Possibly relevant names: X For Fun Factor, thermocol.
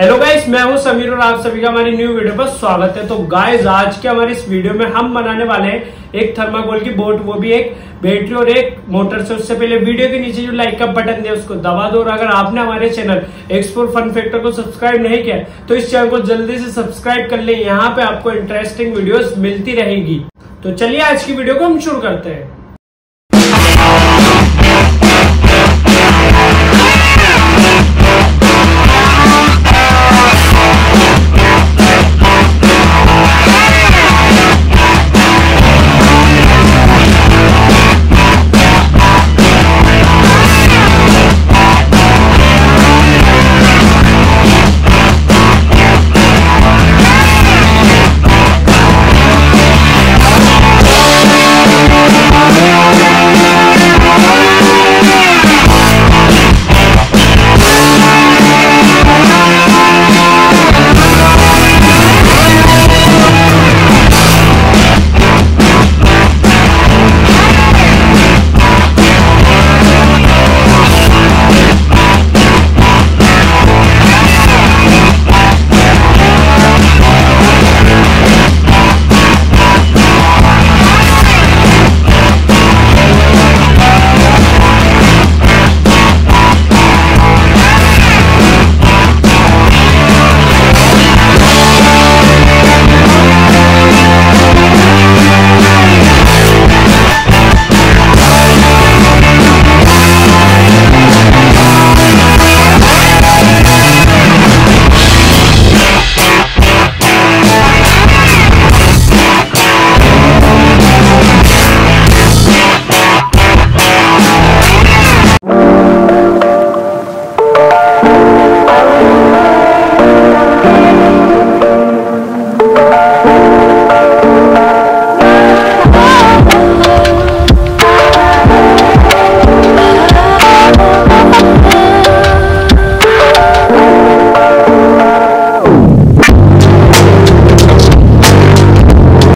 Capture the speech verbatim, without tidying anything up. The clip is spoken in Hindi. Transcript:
हेलो गाइस, मैं हूं समीर और आप सभी का हमारी न्यू वीडियो पर स्वागत है। तो गाइस, आज के हमारे इस वीडियो में हम बनाने वाले हैं एक थर्माकोल की बोट, वो भी एक बैटरी और एक मोटर से। उससे पहले वीडियो के नीचे जो लाइक का बटन है उसको दबा दो, और अगर आपने हमारे channel X for fun factor को सब्सक्राइब नहीं किया तो इस चैनल को जल्दी से सब्सक्राइब कर ले। यहाँ पे आपको इंटरेस्टिंग वीडियो मिलती रहेगी। तो चलिए आज की वीडियो को हम शुरू करते हैं।